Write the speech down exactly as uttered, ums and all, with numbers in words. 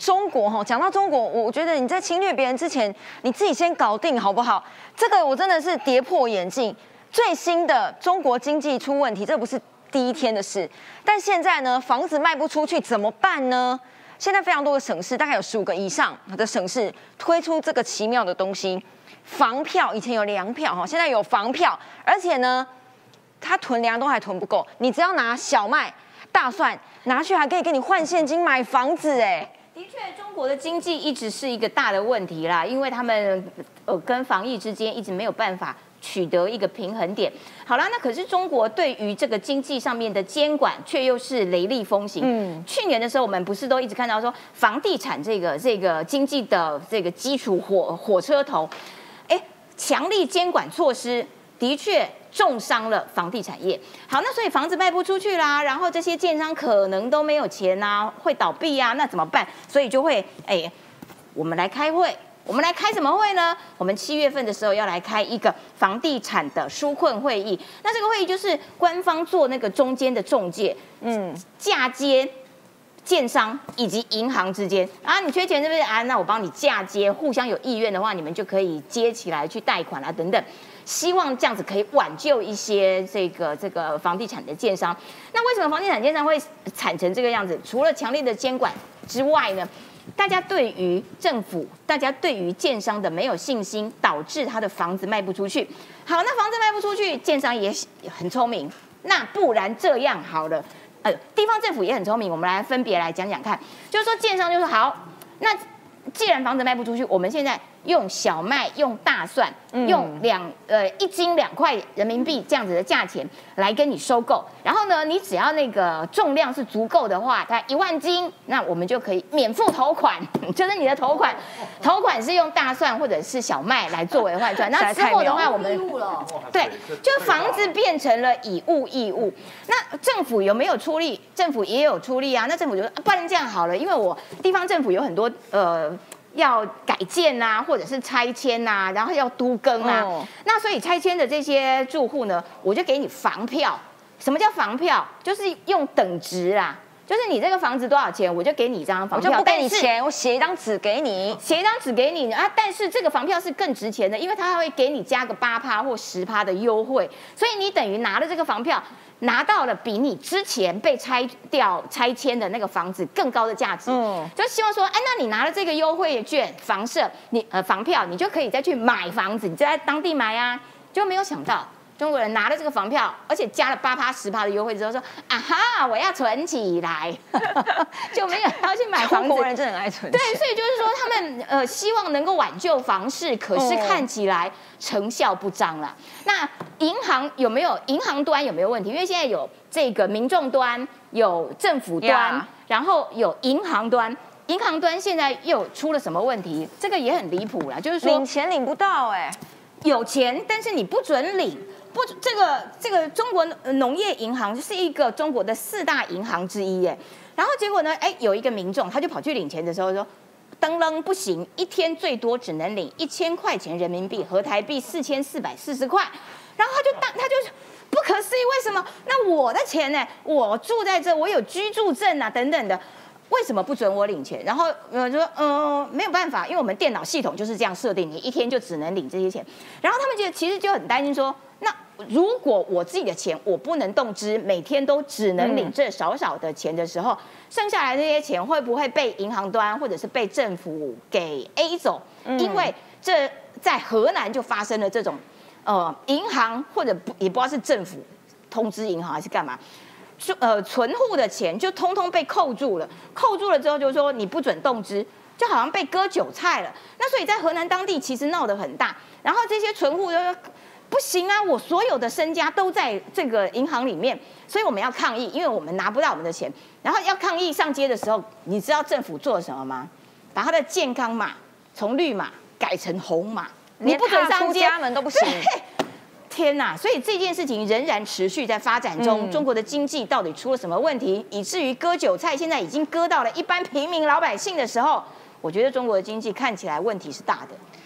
中国哈，讲到中国，我觉得你在侵略别人之前，你自己先搞定好不好？这个我真的是跌破眼镜。最新的中国经济出问题，这不是第一天的事。但现在呢，房子卖不出去怎么办呢？ 现在非常多的省市，大概有十五个以上的省市推出这个奇妙的东西，房票以前有粮票哈，现在有房票，而且呢，他囤粮都还囤不够，你只要拿小麦、大蒜拿去，还可以给你换现金买房子哎。的确，中国的经济一直是一个大的问题啦，因为他们呃跟防疫之间一直没有办法 取得一个平衡点。好啦，那可是中国对于这个经济上面的监管却又是雷厉风行。嗯，去年的时候我们不是都一直看到说房地产这个这个经济的这个基础火火车头，哎，强力监管措施的确重伤了房地产业。好，那所以房子卖不出去啦，然后这些建商可能都没有钱啊，会倒闭啊，那怎么办？所以就会哎，我们来开会。 我们来开什么会呢？我们七月份的时候要来开一个房地产的纾困会议。那这个会议就是官方做那个中间的中介，嗯，嫁接建商以及银行之间啊，你缺钱是不是啊？那我帮你嫁接，互相有意愿的话，你们就可以接起来去贷款啊，等等。希望这样子可以挽救一些这个这个房地产的建商。那为什么房地产建商会产成这个样子？除了强烈的监管之外呢？ 大家对于政府，大家对于建商的没有信心，导致他的房子卖不出去。好，那房子卖不出去，建商也很聪明。那不然这样好了，呃，地方政府也很聪明。我们来分别来讲讲看，就是说建商就说好，那既然房子卖不出去，我们现在用小麦、用大蒜、用两呃一斤两块人民币这样子的价钱来跟你收购。然后呢，你只要那个重量是足够的话，它一万斤，那我们就可以免付头款，就是你的头款，头款是用大蒜或者是小麦来作为换算。那之后的话，我们对，就房子变成了以物易物。那政府有没有出力？政府也有出力啊。那政府就说，不然这样好了，因为我地方政府有很多呃。 要改建啊，或者是拆迁啊，然后要都更啊。Oh. 那所以拆迁的这些住户呢，我就给你房票。什么叫房票？就是用等值啦，就是你这个房子多少钱，我就给你一张房票。我就不给你钱，我写一张纸给你，写一张纸给你啊。但是这个房票是更值钱的，因为它还会给你加个八趴或十趴的优惠，所以你等于拿了这个房票。 拿到了比你之前被拆掉、拆迁的那个房子更高的价值，嗯，就希望说，哎，那你拿了这个优惠券、房舍、你呃房票，你就可以再去买房子，你就在当地买啊。就没有想到中国人拿了这个房票，而且加了八趴、十趴的优惠之后，说啊哈，我要存起来，就没有要去买房子。中国人真的很爱存钱。对，所以就是说，他们呃希望能够挽救房市，可是看起来成效不彰了。那 银行有没有银行端有没有问题？因为现在有这个民众端、有政府端， Yeah. 然后有银行端。银行端现在又出了什么问题？这个也很离谱啦，就是说领钱领不到哎、欸，有钱但是你不准领。不，这个这个中国农业银行是一个中国的四大银行之一哎、欸。然后结果呢，哎，有一个民众他就跑去领钱的时候说。 登登不行，一天最多只能领一千块钱人民币，合台币四千四百四十块。然后他就当他就不可思议，为什么？那我的钱呢？我住在这，我有居住证啊，等等的，为什么不准我领钱？然后我就说，嗯、呃，没有办法，因为我们电脑系统就是这样设定，你一天就只能领这些钱。然后他们就其实就很担心说，那如果我自己的钱我不能动支，每天都只能领这少少的钱的时候。嗯 剩下来这些钱会不会被银行端或者是被政府给 A 走？嗯、因为这在河南就发生了这种，呃，银行或者也不知道是政府通知银行还是干嘛，呃，存户的钱就通通被扣住了，扣住了之后就说你不准动支，就好像被割韭菜了。那所以在河南当地其实闹得很大，然后这些存户就说不行啊，我所有的身家都在这个银行里面。 所以我们要抗议，因为我们拿不到我们的钱。然后要抗议上街的时候，你知道政府做了什么吗？把他的健康码从绿码改成红码，你不准上街，家门都不行。天哪！所以这件事情仍然持续在发展中。嗯、中国的经济到底出了什么问题，以至于割韭菜，现在已经割到了一般平民老百姓的时候，我觉得中国的经济看起来问题是大的。